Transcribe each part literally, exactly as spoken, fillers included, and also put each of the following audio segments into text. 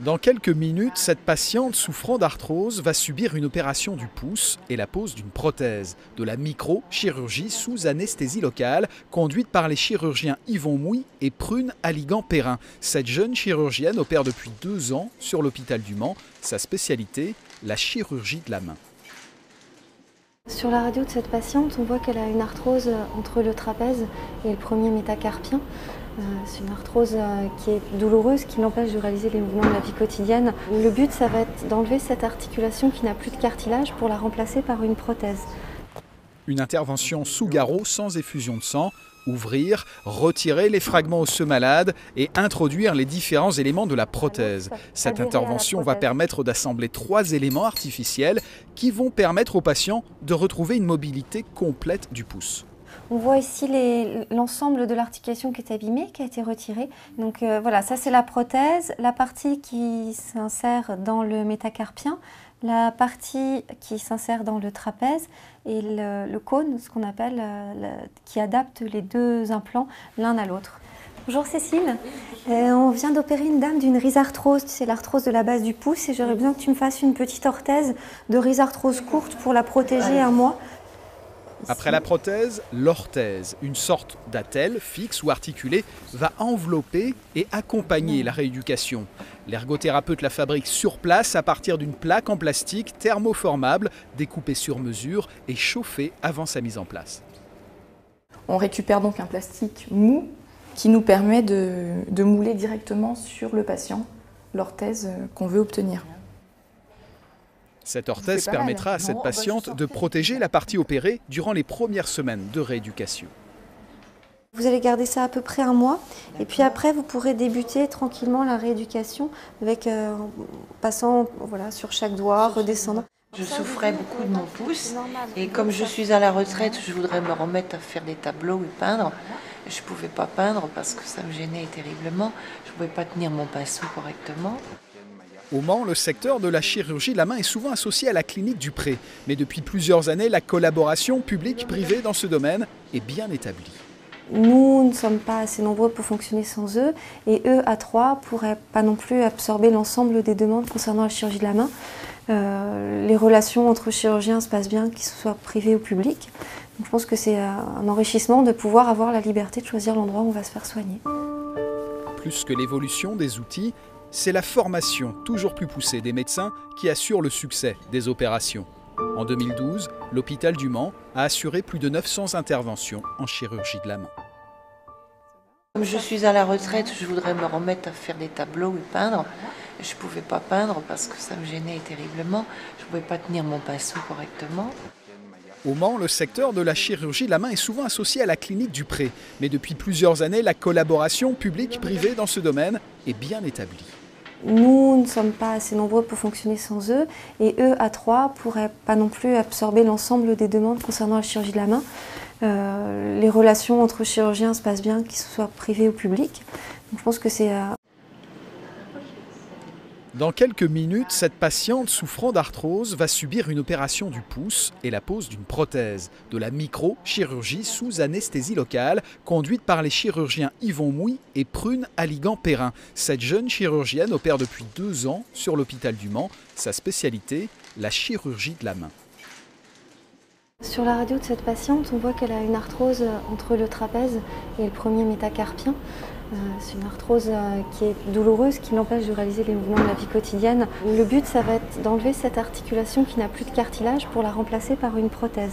Dans quelques minutes, cette patiente souffrant d'arthrose va subir une opération du pouce et la pose d'une prothèse, de la microchirurgie sous anesthésie locale, conduite par les chirurgiens Yvon Mouy et Prune Alligand-Perrin. Cette jeune chirurgienne opère depuis deux ans sur l'hôpital du Mans. Sa spécialité, la chirurgie de la main. Sur la radio de cette patiente, on voit qu'elle a une arthrose entre le trapèze et le premier métacarpien. C'est une arthrose qui est douloureuse, qui l'empêche de réaliser les mouvements de la vie quotidienne. Le but, ça va être d'enlever cette articulation qui n'a plus de cartilage pour la remplacer par une prothèse. Une intervention sous garrot, sans effusion de sang. Ouvrir, retirer les fragments osseux malades et introduire les différents éléments de la prothèse. Cette intervention va permettre d'assembler trois éléments artificiels qui vont permettre aux patients de retrouver une mobilité complète du pouce. On voit ici l'ensemble de l'articulation qui est abîmée, qui a été retirée. Donc euh, voilà, ça c'est la prothèse, la partie qui s'insère dans le métacarpien, la partie qui s'insère dans le trapèze et le, le cône, ce qu'on appelle, euh, la, qui adapte les deux implants l'un à l'autre. Bonjour Cécile, euh, on vient d'opérer une dame d'une rhizarthrose, c'est l'arthrose de la base du pouce, et j'aurais besoin que tu me fasses une petite orthèse de rhizarthrose courte pour la protéger un mois. Après la prothèse, l'orthèse, une sorte d'attelle fixe ou articulée, va envelopper et accompagner la rééducation. L'ergothérapeute la fabrique sur place à partir d'une plaque en plastique thermoformable, découpée sur mesure et chauffée avant sa mise en place. On récupère donc un plastique mou qui nous permet de, de mouler directement sur le patient l'orthèse qu'on veut obtenir. Cette orthèse permettra à cette patiente de protéger la partie opérée durant les premières semaines de rééducation. Vous allez garder ça à peu près un mois et puis après vous pourrez débuter tranquillement la rééducation avec, euh, en passant voilà, sur chaque doigt, redescendant. Je souffrais beaucoup de mon pouce et comme je suis à la retraite, je voudrais me remettre à faire des tableaux ou peindre. Je ne pouvais pas peindre parce que ça me gênait terriblement, je ne pouvais pas tenir mon pinceau correctement. Au Mans, le secteur de la chirurgie de la main est souvent associé à la clinique du Pré. Mais depuis plusieurs années, la collaboration publique-privée dans ce domaine est bien établie. Nous ne sommes pas assez nombreux pour fonctionner sans eux, et eux, à trois, ne pourraient pas non plus absorber l'ensemble des demandes concernant la chirurgie de la main. Euh, les relations entre chirurgiens se passent bien, qu'ils soient privés ou publics. Donc, je pense que c'est un enrichissement de pouvoir avoir la liberté de choisir l'endroit où on va se faire soigner. Plus que l'évolution des outils, c'est la formation toujours plus poussée des médecins qui assure le succès des opérations. En deux mille douze, l'hôpital du Mans a assuré plus de neuf cents interventions en chirurgie de la main. Comme je suis à la retraite, je voudrais me remettre à faire des tableaux ou peindre. Je ne pouvais pas peindre parce que ça me gênait terriblement. Je ne pouvais pas tenir mon pinceau correctement. Au Mans, le secteur de la chirurgie de la main est souvent associé à la clinique du Pré. Mais depuis plusieurs années, la collaboration publique-privée dans ce domaine est bien établie. Nous ne sommes pas assez nombreux pour fonctionner sans eux, et eux, à trois, ne pourraient pas non plus absorber l'ensemble des demandes concernant la chirurgie de la main. Euh, les relations entre chirurgiens se passent bien, qu'ils soient privés ou publics. Donc, je pense que c'est... Euh... Dans quelques minutes, cette patiente souffrant d'arthrose va subir une opération du pouce et la pose d'une prothèse, de la microchirurgie sous anesthésie locale, conduite par les chirurgiens Yvon Mouy et Prune Alligand-Perrin. Cette jeune chirurgienne opère depuis deux ans sur l'hôpital du Mans. Sa spécialité, la chirurgie de la main. Sur la radio de cette patiente, on voit qu'elle a une arthrose entre le trapèze et le premier métacarpien. C'est une arthrose qui est douloureuse, qui l'empêche de réaliser les mouvements de la vie quotidienne. Le but, ça va être d'enlever cette articulation qui n'a plus de cartilage pour la remplacer par une prothèse.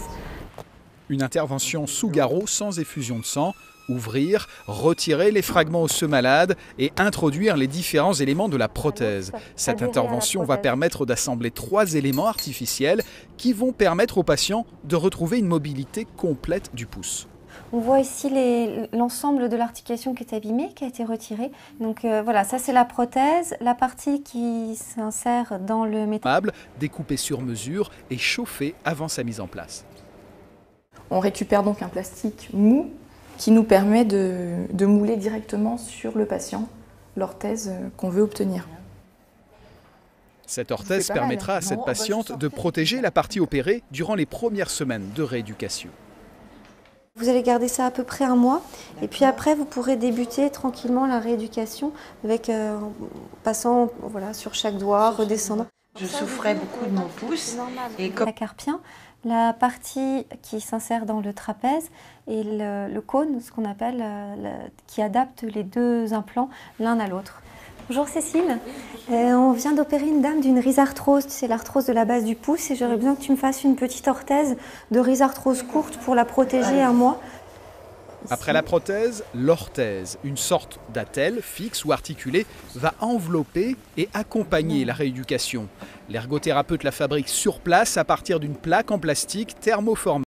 Une intervention sous garrot, sans effusion de sang. Ouvrir, retirer les fragments osseux malades et introduire les différents éléments de la prothèse. Cette intervention va permettre d'assembler trois éléments artificiels qui vont permettre aux patients de retrouver une mobilité complète du pouce. On voit ici l'ensemble de l'articulation qui est abîmée, qui a été retirée. Donc euh, voilà, ça c'est la prothèse, la partie qui s'insère dans le métacarpien. Découpée sur mesure et chauffée avant sa mise en place. On récupère donc un plastique mou qui nous permet de, de mouler directement sur le patient l'orthèse qu'on veut obtenir. Cette orthèse permettra à cette patiente de protéger la partie opérée durant les premières semaines de rééducation. Vous allez garder ça à peu près un mois et puis après vous pourrez débuter tranquillement la rééducation avec, euh, en passant voilà, sur chaque doigt, redescendre. Je souffrais beaucoup de mon pouce. Et comme... La carpien, la partie qui s'insère dans le trapèze et le, le cône, ce qu'on appelle, le, qui adapte les deux implants l'un à l'autre. Bonjour Cécile, euh, on vient d'opérer une dame d'une rhizarthrose, c'est l'arthrose de la base du pouce et j'aurais besoin que tu me fasses une petite orthèse de rhizarthrose courte pour la protéger un mois. Après la prothèse, l'orthèse, une sorte d'attelle fixe ou articulée, va envelopper et accompagner la rééducation. L'ergothérapeute la fabrique sur place à partir d'une plaque en plastique thermoformée.